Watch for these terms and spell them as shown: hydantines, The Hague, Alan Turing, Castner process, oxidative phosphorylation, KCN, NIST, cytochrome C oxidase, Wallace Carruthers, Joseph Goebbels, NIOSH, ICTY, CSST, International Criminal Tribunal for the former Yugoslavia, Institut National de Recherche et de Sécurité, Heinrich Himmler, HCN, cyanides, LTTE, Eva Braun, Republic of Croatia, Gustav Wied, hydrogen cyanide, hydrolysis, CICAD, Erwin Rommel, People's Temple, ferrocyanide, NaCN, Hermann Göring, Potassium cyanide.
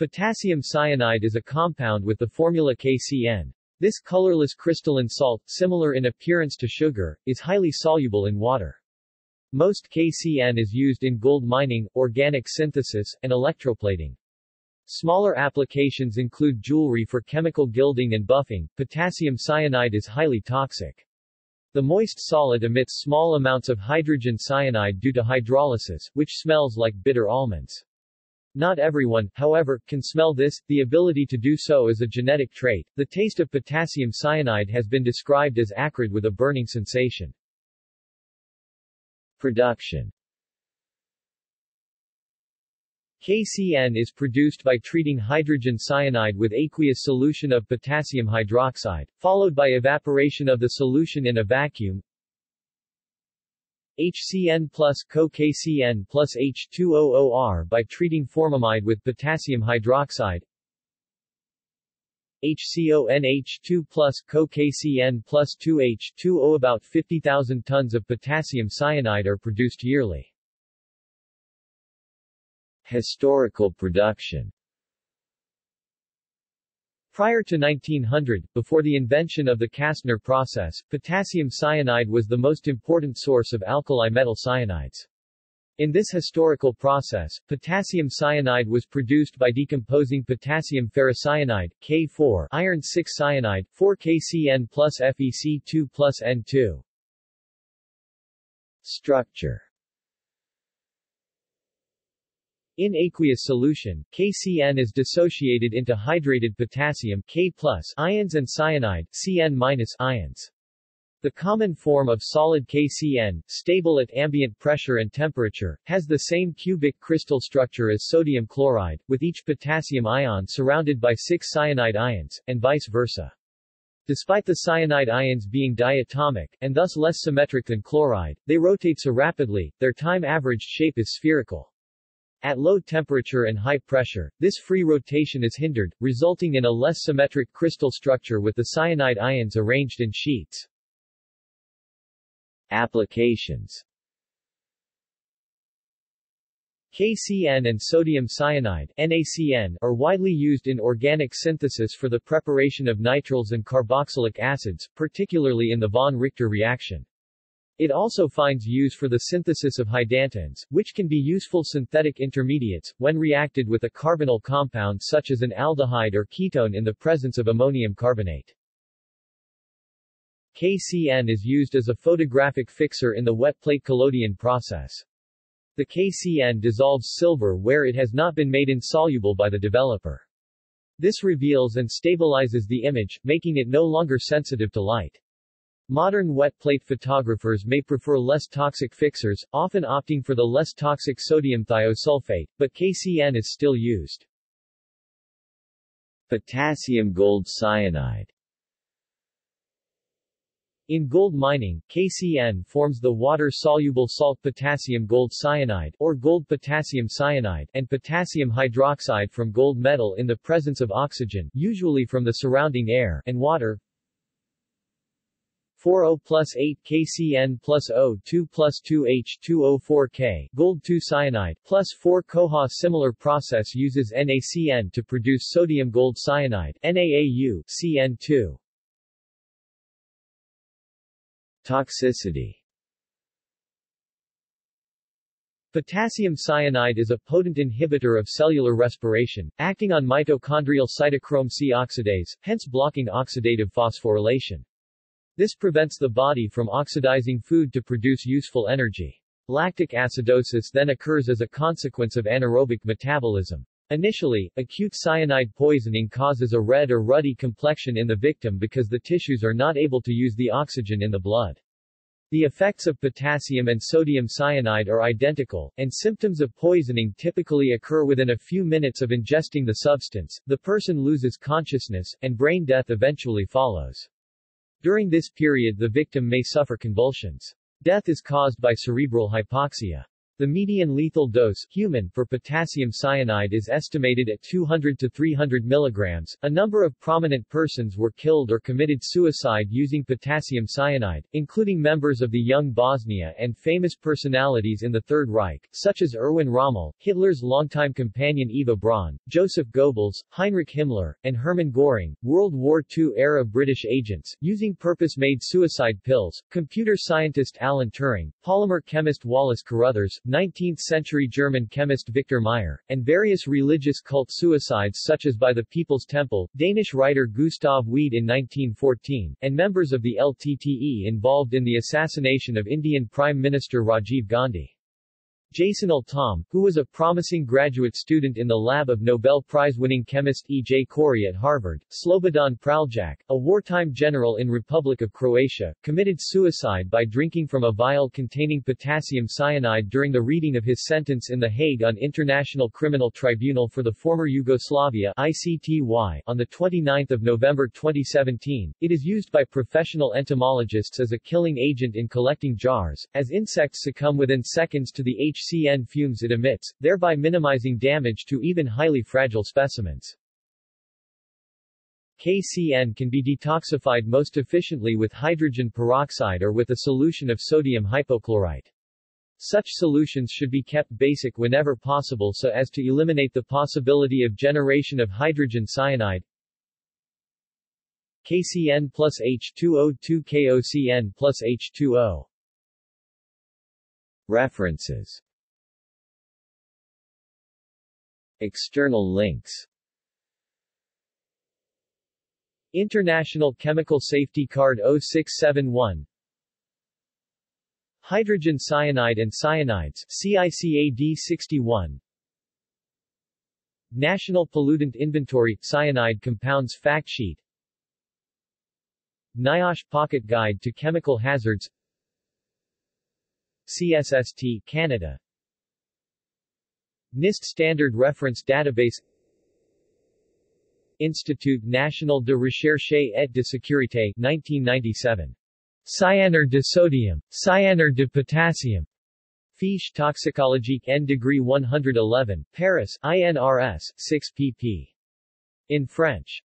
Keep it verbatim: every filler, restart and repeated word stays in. Potassium cyanide is a compound with the formula K C N. This colorless crystalline salt, similar in appearance to sugar, is highly soluble in water. Most K C N is used in gold mining, organic synthesis, and electroplating. Smaller applications include jewelry for chemical gilding and buffing. Potassium cyanide is highly toxic. The moist solid emits small amounts of hydrogen cyanide due to hydrolysis, which smells like bitter almonds. Not everyone, however, can smell this. The ability to do so is a genetic trait. The taste of potassium cyanide has been described as acrid with a burning sensation. Production. K C N is produced by treating hydrogen cyanide with aqueous solution of potassium hydroxide, followed by evaporation of the solution in a vacuum. HCN plus Co-KCN plus H two O O R by treating formamide with potassium hydroxide. H C O N H two plus Co-KCN plus two H two O. About fifty thousand tons of potassium cyanide are produced yearly. Historical production. Prior to nineteen hundred, before the invention of the Castner process, potassium cyanide was the most important source of alkali metal cyanides. In this historical process, potassium cyanide was produced by decomposing potassium ferrocyanide, K four, iron six cyanide, four K C N plus F e C two plus N two. Structure. In aqueous solution, K C N is dissociated into hydrated potassium K plus ions and cyanide C N minus ions. The common form of solid K C N, stable at ambient pressure and temperature, has the same cubic crystal structure as sodium chloride, with each potassium ion surrounded by six cyanide ions, and vice versa. Despite the cyanide ions being diatomic, and thus less symmetric than chloride, they rotate so rapidly, their time-averaged shape is spherical. At low temperature and high pressure, this free rotation is hindered, resulting in a less symmetric crystal structure with the cyanide ions arranged in sheets. Applications. K C N and sodium cyanide (NaCN) are widely used in organic synthesis for the preparation of nitriles and carboxylic acids, particularly in the von Richter reaction. It also finds use for the synthesis of hydantines, which can be useful synthetic intermediates, when reacted with a carbonyl compound such as an aldehyde or ketone in the presence of ammonium carbonate. K C N is used as a photographic fixer in the wet plate collodion process. The K C N dissolves silver where it has not been made insoluble by the developer. This reveals and stabilizes the image, making it no longer sensitive to light. Modern wet plate photographers may prefer less toxic fixers, often opting for the less toxic sodium thiosulfate, but K C N is still used. Potassium gold cyanide. In gold mining, K C N forms the water-soluble salt potassium gold cyanide, or gold potassium cyanide, and potassium hydroxide from gold metal in the presence of oxygen, usually from the surrounding air, and water. four O plus eight K C N plus O two plus two H two O four K gold two cyanide plus four C O H A. Similar process uses NaCN to produce sodium gold cyanide NaAU C N two. Toxicity. Potassium cyanide is a potent inhibitor of cellular respiration, acting on mitochondrial cytochrome C oxidase, hence blocking oxidative phosphorylation. This prevents the body from oxidizing food to produce useful energy. Lactic acidosis then occurs as a consequence of anaerobic metabolism. Initially, acute cyanide poisoning causes a red or ruddy complexion in the victim because the tissues are not able to use the oxygen in the blood. The effects of potassium and sodium cyanide are identical, and symptoms of poisoning typically occur within a few minutes of ingesting the substance. The person loses consciousness, and brain death eventually follows. During this period the victim may suffer convulsions. Death is caused by cerebral hypoxia. The median lethal dose human for potassium cyanide is estimated at two hundred to three hundred milligrams. A number of prominent persons were killed or committed suicide using potassium cyanide, including members of the Young Bosnia and famous personalities in the Third Reich, such as Erwin Rommel, Hitler's longtime companion Eva Braun, Joseph Goebbels, Heinrich Himmler, and Hermann Göring. World War two-era British agents, using purpose-made suicide pills, computer scientist Alan Turing, polymer chemist Wallace Carruthers, nineteenth-century German chemist Victor Meyer, and various religious cult suicides such as by the People's Temple, Danish writer Gustav Wied in nineteen fourteen, and members of the L T T E involved in the assassination of Indian Prime Minister Rajiv Gandhi. Jason Altom, who was a promising graduate student in the lab of Nobel Prize-winning chemist E J Corey at Harvard, Slobodan Praljak, a wartime general in Republic of Croatia, committed suicide by drinking from a vial containing potassium cyanide during the reading of his sentence in The Hague on International Criminal Tribunal for the former Yugoslavia I C T Y on the twenty-ninth of November twenty seventeen. It is used by professional entomologists as a killing agent in collecting jars, as insects succumb within seconds to the H C N fumes it emits, thereby minimizing damage to even highly fragile specimens. K C N can be detoxified most efficiently with hydrogen peroxide or with a solution of sodium hypochlorite. Such solutions should be kept basic whenever possible so as to eliminate the possibility of generation of hydrogen cyanide. K C N plus H two O two K O C N plus H two O. References. External links. International Chemical Safety Card oh six seven one. Hydrogen cyanide and cyanides C I C A D sixty-one. National Pollutant Inventory – Cyanide Compounds Fact Sheet. NIOSH Pocket Guide to Chemical Hazards. C S S T Canada. NIST Standard Reference Database. Institut National de Recherche et de Sécurité nineteen ninety-seven. Cyanure de sodium, cyanure de potassium. Fiche toxicologique N degree one eleven, Paris, I N R S, six pp. In French.